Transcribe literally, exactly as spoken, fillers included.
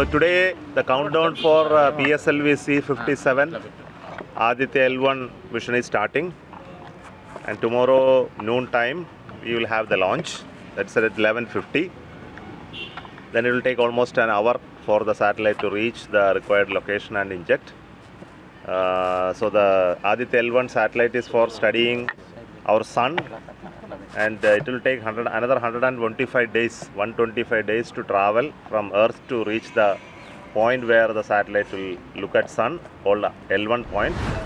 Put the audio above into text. So today the countdown for uh, P S L V C fifty-seven Aditya L one mission is starting, and tomorrow noon time we will have the launch. That's at eleven fifty. Then it will take almost an hour for the satellite to reach the required location and inject. Uh, so the Aditya L one satellite is for studying our sun, and uh, it will take one hundred, another one hundred twenty-five days, one hundred twenty-five days to travel from Earth to reach the point where the satellite will look at sun, called L one point.